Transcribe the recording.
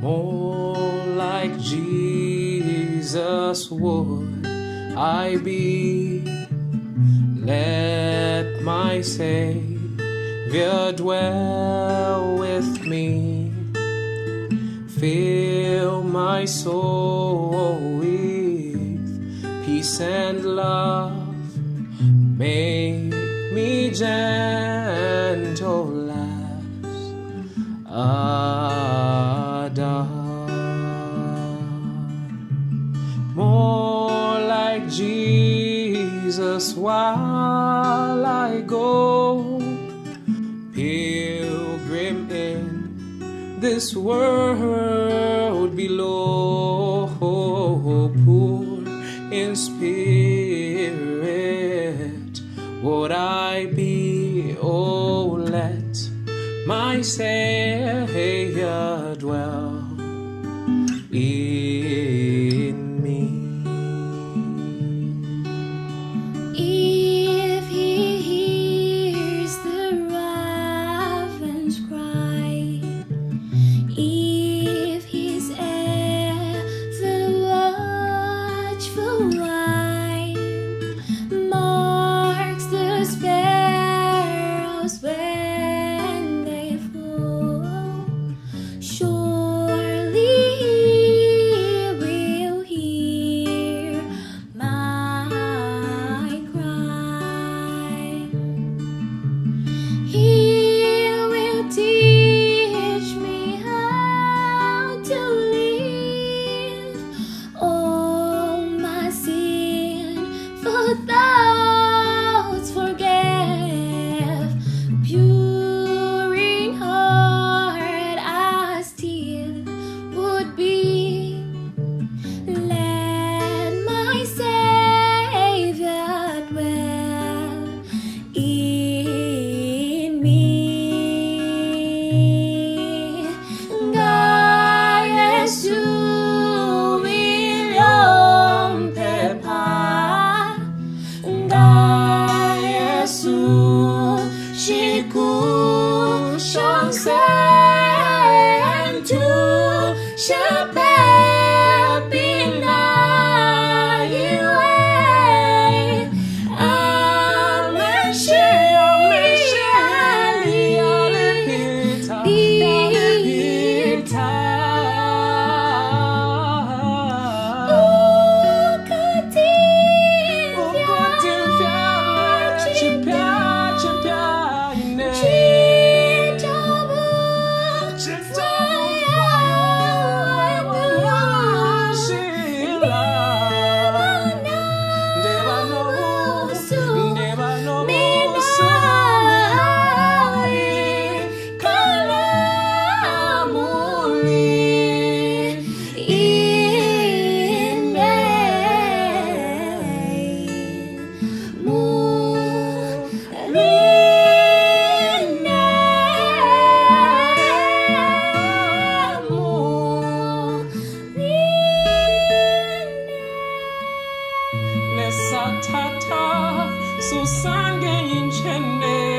More like Jesus would I be. Let my Savior dwell with me. Fill my soul with peace and love. Make me gentle as a dove. More like Jesus while I go, pilgrim in this world below, poor in spirit would I be. Oh, let my Savior dwell in me. If he hears the raven's cry, and to shepherd be nigh way. Amen. Satata, so sange in chende.